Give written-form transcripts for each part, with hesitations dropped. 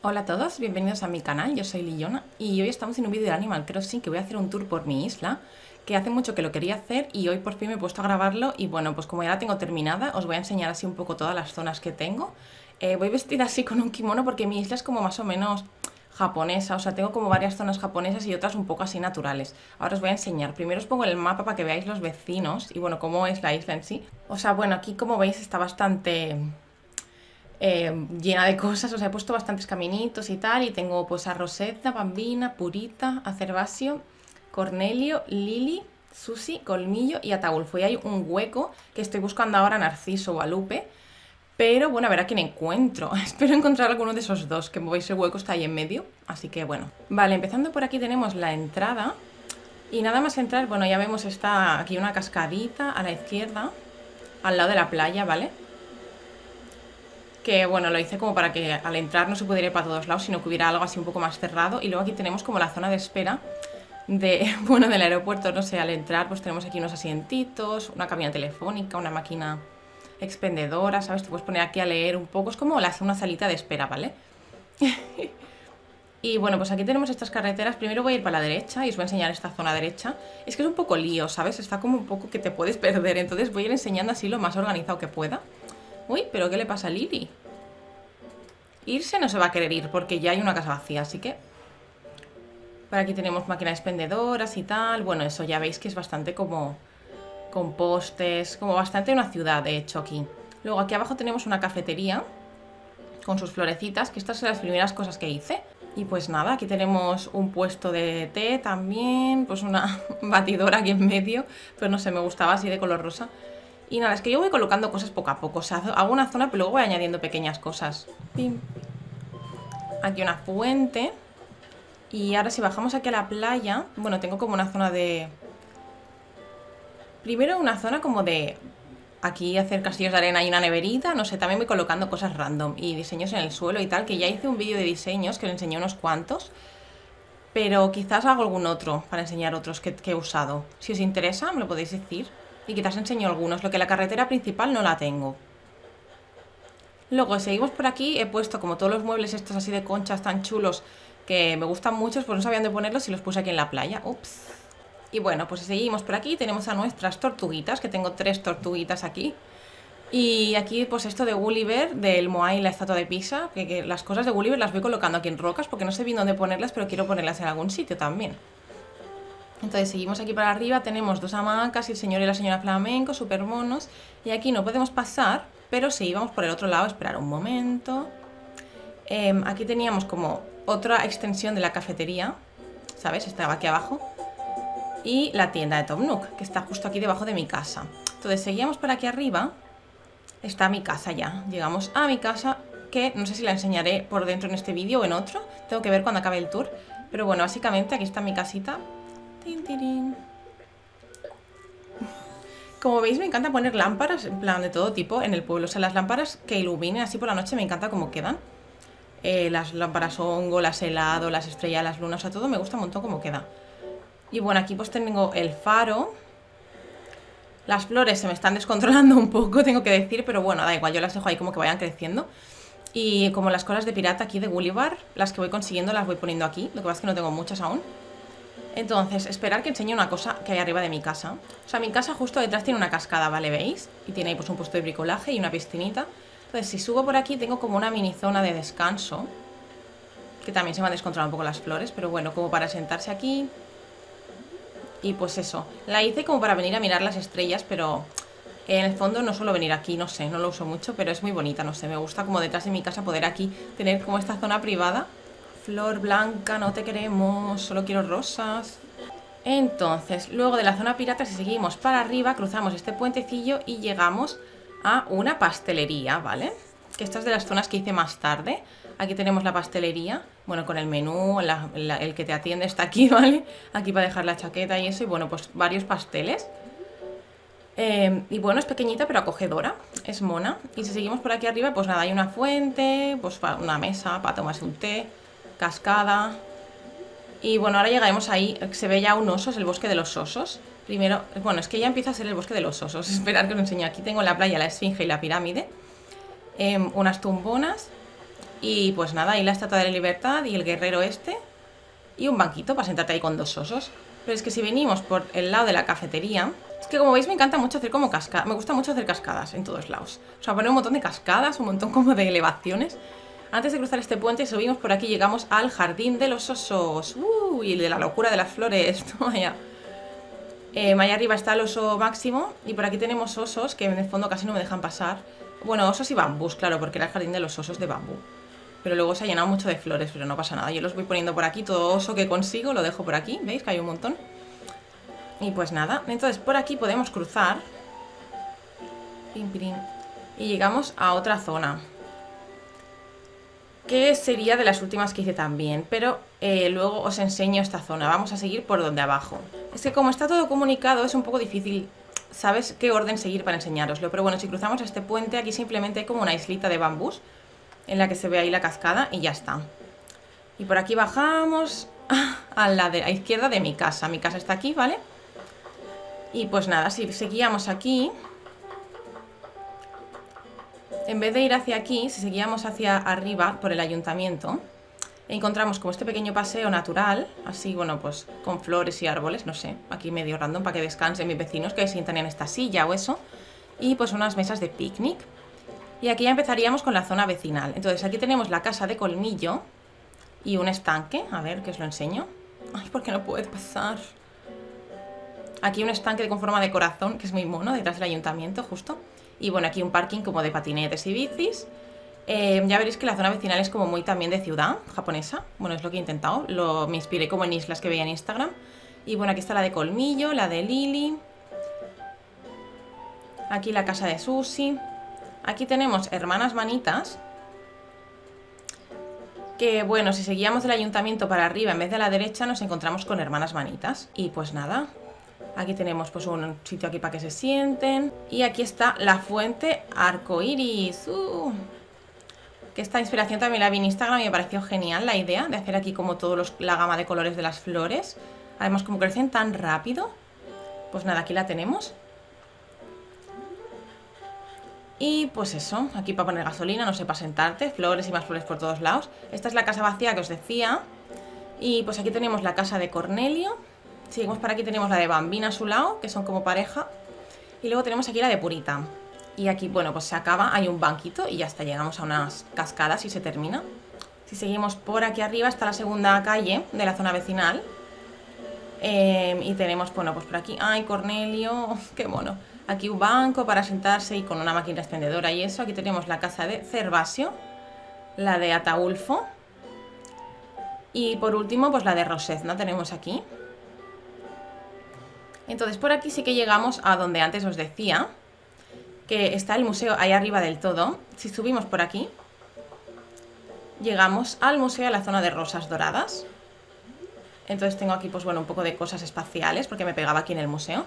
Hola a todos, bienvenidos a mi canal, yo soy Liyona y hoy estamos en un vídeo de Animal Crossing que voy a hacer un tour por mi isla, que hace mucho que lo quería hacer y hoy por fin me he puesto a grabarlo. Y bueno, pues como ya la tengo terminada, os voy a enseñar así un poco todas las zonas que tengo. Voy vestida así con un kimono porque mi isla es como más o menos japonesa, o sea, tengo como varias zonas japonesas y otras un poco así naturales. Ahora os voy a enseñar, primero os pongo el mapa para que veáis los vecinos y bueno, cómo es la isla en sí. O sea, bueno, aquí como veis está bastante llena de cosas, o sea, he puesto bastantes caminitos y tal, y tengo pues a Rosetta, Bambina, Purita, Acervasio, Cornelio, Lili, Susi, Colmillo y Ataúlfo. Y hay un hueco que estoy buscando ahora a Narciso o a Lupe, pero bueno, a ver a quién encuentro. Espero encontrar alguno de esos dos, que como veis el hueco está ahí en medio, así que bueno. Vale, empezando por aquí tenemos la entrada, y nada más entrar, bueno, ya vemos está aquí una cascadita a la izquierda, al lado de la playa, ¿vale? Que bueno, lo hice como para que al entrar no se pudiera ir para todos lados, sino que hubiera algo así un poco más cerrado. Y luego aquí tenemos como la zona de espera de, bueno, del aeropuerto, no sé, al entrar pues tenemos aquí unos asientitos, una cabina telefónica, una máquina expendedora, ¿sabes? Te puedes poner aquí a leer un poco, es como una salita de espera, ¿vale? Y bueno, pues aquí tenemos estas carreteras, primero voy a ir para la derecha y os voy a enseñar esta zona derecha. Es que es un poco lío, ¿sabes? Está como un poco que te puedes perder, entonces voy a ir enseñando así lo más organizado que pueda. Uy, ¿pero qué le pasa a Lili? Irse no se va a querer ir porque ya hay una casa vacía, así que... Por aquí tenemos máquinas expendedoras y tal. Bueno, eso ya veis que es bastante como... con postes, como bastante una ciudad, de hecho, aquí. Luego aquí abajo tenemos una cafetería con sus florecitas, que estas son las primeras cosas que hice. Y pues nada, aquí tenemos un puesto de té también, pues una batidora aquí en medio, pero no sé, me gustaba así de color rosa. Y nada, es que yo voy colocando cosas poco a poco, o sea, hago una zona pero luego voy añadiendo pequeñas cosas. Pim. Aquí una fuente. Y ahora si bajamos aquí a la playa, bueno, tengo como una zona de... Primero una zona como de... Aquí hacer castillos de arena y una neverita, no sé, también voy colocando cosas random. Y diseños en el suelo y tal, que ya hice un vídeo de diseños que os enseñé unos cuantos. Pero quizás hago algún otro para enseñar otros que he usado. Si os interesa, me lo podéis decir. Y quizás enseño algunos, lo que la carretera principal no la tengo. Luego seguimos por aquí, he puesto como todos los muebles estos así de conchas tan chulos que me gustan muchos, pues no sabían de ponerlos y los puse aquí en la playa. Ups. Y bueno, pues seguimos por aquí, tenemos a nuestras tortuguitas, que tengo 3 tortuguitas aquí. Y aquí pues esto de Gulliver, del Moai y la estatua de Pisa, que las cosas de Gulliver las voy colocando aquí en rocas porque no sé bien dónde ponerlas, pero quiero ponerlas en algún sitio también. Entonces seguimos aquí para arriba, tenemos 2 hamacas, el señor y la señora flamenco, súper monos. Y aquí no podemos pasar, pero sí, vamos por el otro lado, esperar un momento. Aquí teníamos como otra extensión de la cafetería, ¿sabes? Estaba aquí abajo. Y la tienda de Tom Nook, que está justo aquí debajo de mi casa. Entonces seguíamos para aquí arriba, está mi casa ya. Llegamos a mi casa, que no sé si la enseñaré por dentro en este vídeo o en otro. Tengo que ver cuando acabe el tour. Pero bueno, básicamente aquí está mi casita. Como veis me encanta poner lámparas en plan de todo tipo en el pueblo, o sea, las lámparas que iluminen así por la noche me encanta cómo quedan, las lámparas hongo, las helado, las estrellas, las lunas, o sea, todo me gusta un montón cómo queda. Y bueno, aquí pues tengo el faro, las flores se me están descontrolando un poco, tengo que decir, pero bueno, da igual, yo las dejo ahí como que vayan creciendo. Y como las colas de pirata aquí de Gulliver, las que voy consiguiendo las voy poniendo aquí, lo que pasa es que no tengo muchas aún. Entonces, esperar que enseñe una cosa que hay arriba de mi casa. O sea, mi casa justo detrás tiene una cascada, ¿vale? ¿Veis? Y tiene ahí pues un puesto de bricolaje y una piscinita. Entonces, si subo por aquí tengo como una mini zona de descanso, que también se me han descontrolado un poco las flores, pero bueno, como para sentarse aquí. Y pues eso, la hice como para venir a mirar las estrellas, pero en el fondo no suelo venir aquí, no sé, no lo uso mucho, pero es muy bonita, no sé, me gusta como detrás de mi casa poder aquí tener como esta zona privada. Flor blanca, no te queremos, solo quiero rosas. Entonces, luego de la zona pirata, si seguimos para arriba, cruzamos este puentecillo y llegamos a una pastelería, ¿vale? Que esta es de las zonas que hice más tarde. Aquí tenemos la pastelería, bueno, con el menú, el que te atiende está aquí, ¿vale? Aquí para dejar la chaqueta y eso, y bueno, pues varios pasteles. Y bueno, es pequeñita pero acogedora, es mona. Y si seguimos por aquí arriba, pues nada, hay una fuente, pues una mesa para tomarse un té, cascada. Y bueno, ahora llegaremos ahí, se ve ya un oso, es el bosque de los osos. Primero, bueno, es que ya empieza a ser el bosque de los osos, esperad que os enseño. Aquí tengo la playa, la esfinge y la pirámide, unas tumbonas, Y pues nada, ahí la estatua de la libertad y el guerrero este. Y un banquito para sentarte ahí con dos osos. Pero es que si venimos por el lado de la cafetería... Es que como veis me encanta mucho hacer como cascadas. Me gusta mucho hacer cascadas en todos lados. O sea, poner un montón de cascadas, un montón como de elevaciones. Antes de cruzar este puente subimos por aquí, llegamos al jardín de los osos. Y de la locura de las flores. Vaya. Allá arriba está el oso máximo. Y por aquí tenemos osos que en el fondo casi no me dejan pasar. Bueno, osos y bambús, claro, porque era el jardín de los osos de bambú. Pero luego se ha llenado mucho de flores, pero no pasa nada. Yo los voy poniendo por aquí, todo oso que consigo lo dejo por aquí. ¿Veis que hay un montón? Y pues nada, entonces por aquí podemos cruzar. Pim, pim, y llegamos a otra zona que sería de las últimas que hice también. Pero luego os enseño esta zona. Vamos a seguir por donde abajo. Es que como está todo comunicado es un poco difícil, ¿sabes qué orden seguir para enseñároslo? Pero bueno, si cruzamos este puente, aquí simplemente hay como una islita de bambús en la que se ve ahí la cascada y ya está. Y por aquí bajamos a la de la izquierda de mi casa. Mi casa está aquí, ¿vale? Y pues nada, si seguíamos aquí, en vez de ir hacia aquí, si seguíamos hacia arriba por el ayuntamiento, encontramos como este pequeño paseo natural, así, bueno, pues con flores y árboles, no sé, aquí medio random para que descansen mis vecinos que se sientan en esta silla o eso, y pues unas mesas de picnic. Y aquí ya empezaríamos con la zona vecinal. Entonces aquí tenemos la casa de Colmillo y un estanque, a ver que os lo enseño. Ay, ¿por qué no puedo pasar? Aquí un estanque con forma de corazón, que es muy mono, detrás del ayuntamiento justo. Y bueno, aquí un parking como de patinetes y bicis. Ya veréis que la zona vecinal es como muy también de ciudad japonesa. Bueno, es lo que he intentado. Me inspiré como en islas que veía en Instagram. Y bueno, aquí está la de Colmillo, la de Lili. Aquí la casa de Susi. Aquí tenemos Hermanas Manitas. Que bueno, si seguíamos del ayuntamiento para arriba en vez de a la derecha nos encontramos con Hermanas Manitas. Y pues nada... Aquí tenemos pues un sitio aquí para que se sienten. Y aquí está la fuente arcoiris. Que esta inspiración también la vi en Instagram y me pareció genial la idea de hacer aquí como toda la gama de colores de las flores. Además como crecen tan rápido. Pues nada, aquí la tenemos. Y pues eso, aquí para poner gasolina, no sé, para sentarte. Flores y más flores por todos lados. Esta es la casa vacía que os decía. Y pues aquí tenemos la casa de Cornelio. Seguimos para aquí, tenemos la de Bambina a su lado, que son como pareja. Y luego tenemos aquí la de Purita. Y aquí, bueno, pues se acaba, hay un banquito y ya está, llegamos a unas cascadas y se termina. Si seguimos por aquí arriba está la segunda calle de la zona vecinal. Y tenemos, bueno, pues por aquí, ¡ay, Cornelio! ¡Qué mono! Aquí un banco para sentarse y con una máquina expendedora y eso. Aquí tenemos la casa de Gervasio, la de Ataúlfo. Y por último, pues la de Rosetta tenemos aquí. Entonces por aquí sí que llegamos a donde antes os decía, que está el museo ahí arriba del todo. Si subimos por aquí, llegamos al museo a la zona de rosas doradas. Entonces tengo aquí pues bueno un poco de cosas espaciales porque me pegaba aquí en el museo.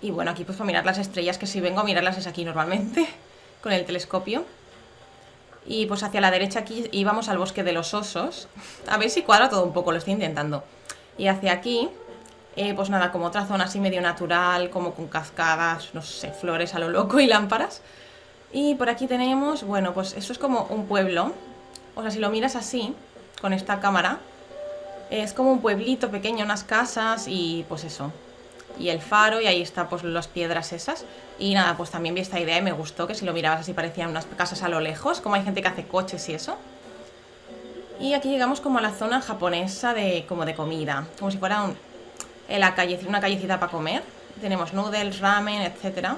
Y bueno, aquí pues para mirar las estrellas, que si vengo a mirarlas es aquí normalmente, con el telescopio. Y pues hacia la derecha aquí íbamos al bosque de los osos. A ver si cuadra todo un poco, lo estoy intentando. Y hacia aquí, pues nada, como otra zona así medio natural, como con cascadas, no sé, flores a lo loco y lámparas. Y por aquí tenemos, bueno, pues eso es como un pueblo. O sea, si lo miras así, con esta cámara, es como un pueblito pequeño, unas casas y pues eso. Y el faro y ahí está pues las piedras esas. Y nada, pues también vi esta idea y me gustó, que si lo mirabas así parecían unas casas a lo lejos, como hay gente que hace coches y eso. Y aquí llegamos como a la zona japonesa de como de comida, como si fuera una callecita para comer. Tenemos noodles, ramen, etc.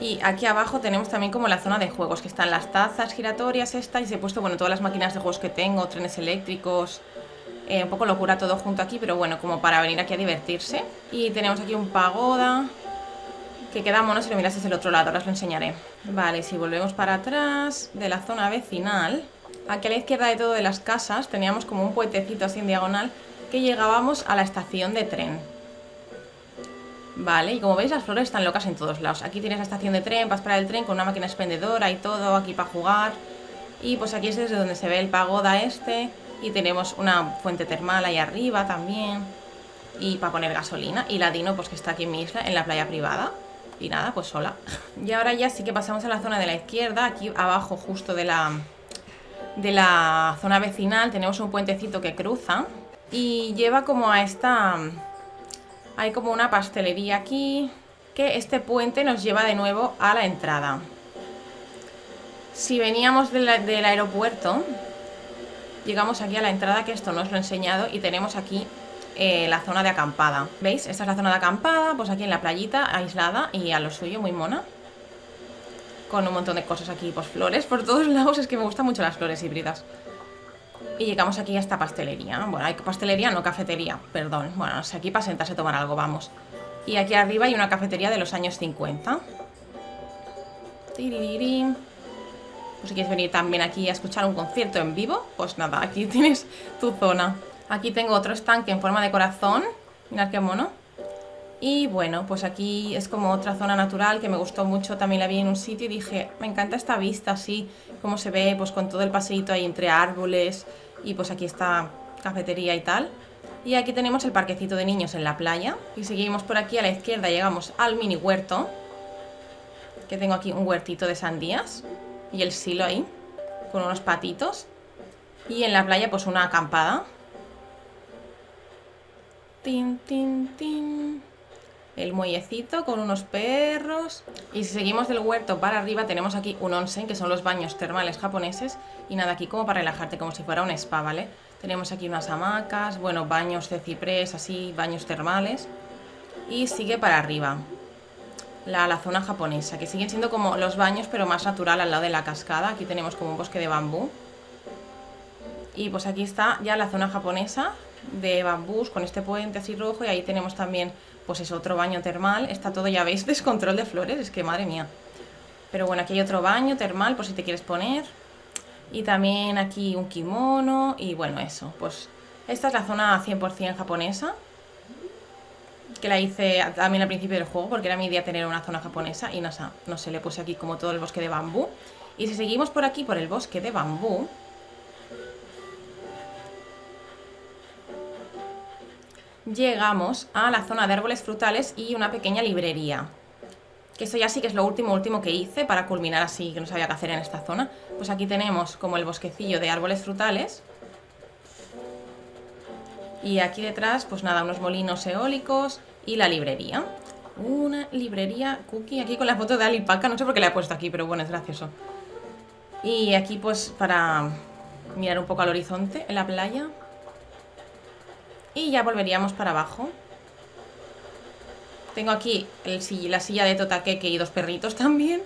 Y aquí abajo tenemos también como la zona de juegos, que están las tazas giratorias esta, y se he puesto bueno todas las máquinas de juegos que tengo, trenes eléctricos, un poco locura todo junto aquí, pero bueno, como para venir aquí a divertirse. Y tenemos aquí un pagoda... Que queda mono si lo miras desde el otro lado, ahora os lo enseñaré. Vale, si volvemos para atrás de la zona vecinal, aquí a la izquierda de todo de las casas teníamos como un puentecito así en diagonal que llegábamos a la estación de tren. Vale, y como veis las flores están locas en todos lados. Aquí tienes la estación de tren, vas para el tren con una máquina expendedora y todo, aquí para jugar. Y pues aquí es desde donde se ve el pagoda este y tenemos una fuente termal ahí arriba también. Y para poner gasolina y la Dino pues que está aquí en mi isla, en la playa privada. Y nada, pues hola. Y ahora ya sí que pasamos a la zona de la izquierda. Aquí abajo justo de la zona vecinal tenemos un puentecito que cruza y lleva como a esta... Hay como una pastelería aquí, que este puente nos lleva de nuevo a la entrada. Si veníamos del aeropuerto, llegamos aquí a la entrada, que esto no os lo he enseñado, y tenemos aquí la zona de acampada. ¿Veis? Esta es la zona de acampada, pues aquí en la playita, aislada y a lo suyo, muy mona. Con un montón de cosas aquí, pues flores por todos lados. Es que me gustan mucho las flores híbridas. Y llegamos aquí a esta pastelería. Bueno, hay pastelería, no cafetería, perdón. Bueno, no sé, aquí para sentarse a tomar algo, vamos. Y aquí arriba hay una cafetería de los años 50. Tiriririm. Pues si quieres venir también aquí a escuchar un concierto en vivo, pues nada, aquí tienes tu zona. Aquí tengo otro estanque en forma de corazón. Mirad qué mono. Y bueno, pues aquí es como otra zona natural que me gustó mucho. También la vi en un sitio y dije, me encanta esta vista así, como se ve pues con todo el paseíto ahí entre árboles. Y pues aquí está cafetería y tal. Y aquí tenemos el parquecito de niños en la playa. Y seguimos por aquí a la izquierda, llegamos al mini huerto. Que tengo aquí un huertito de sandías. Y el silo ahí, con unos patitos. Y en la playa pues una acampada. Tin, tin, tin. El muellecito con unos perros. Y si seguimos del huerto para arriba tenemos aquí un onsen, que son los baños termales japoneses. Y nada, aquí como para relajarte, como si fuera un spa, ¿vale? Tenemos aquí unas hamacas, bueno, baños de ciprés, así, baños termales. Y sigue para arriba la zona japonesa, que siguen siendo como los baños pero más natural, al lado de la cascada. Aquí tenemos como un bosque de bambú. Y pues aquí está ya la zona japonesa de bambús, con este puente así rojo. Y ahí tenemos también, pues es otro baño termal. Está todo, ya veis, descontrol de flores, es que madre mía. Pero bueno, aquí hay otro baño termal por si te quieres poner. Y también aquí un kimono. Y bueno, eso, pues esta es la zona 100% japonesa, que la hice también al principio del juego porque era mi idea tener una zona japonesa. Y no sé, le puse aquí como todo el bosque de bambú. Y si seguimos por aquí, por el bosque de bambú, llegamos a la zona de árboles frutales y una pequeña librería. Que eso ya sí que es lo último que hice para culminar así, que no sabía qué hacer en esta zona. Pues aquí tenemos como el bosquecillo de árboles frutales. Y aquí detrás, pues nada, unos molinos eólicos y la librería. Una librería cookie, aquí con la foto de Alipaca, no sé por qué la he puesto aquí, pero bueno, es gracioso. Y aquí pues para mirar un poco al horizonte, en la playa. Y ya volveríamos para abajo. Tengo aquí la silla de Totaqueque y dos perritos también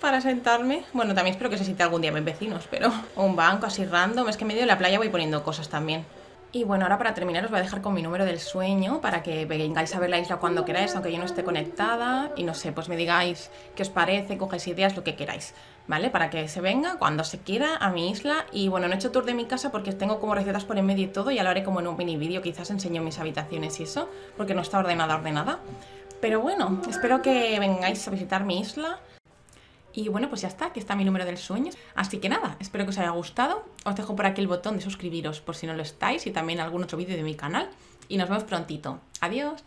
para sentarme. Bueno, también espero que se siente algún día mis vecinos, pero... O un banco así random, es que en medio de la playa voy poniendo cosas también. Y bueno, ahora para terminar os voy a dejar con mi número del sueño para que vengáis a ver la isla cuando queráis, aunque yo no esté conectada. Y no sé, pues me digáis qué os parece, cogéis ideas, lo que queráis, ¿vale? Para que se venga cuando se quiera a mi isla. Y bueno, no he hecho tour de mi casa porque tengo como recetas por en medio y todo. Ya lo haré como en un mini vídeo, quizás enseño mis habitaciones y eso, porque no está ordenada. Pero bueno, espero que vengáis a visitar mi isla. Y bueno, pues ya está, que está mi número del sueño. Así que nada, espero que os haya gustado. Os dejo por aquí el botón de suscribiros por si no lo estáis, y también algún otro vídeo de mi canal. Y nos vemos prontito. Adiós.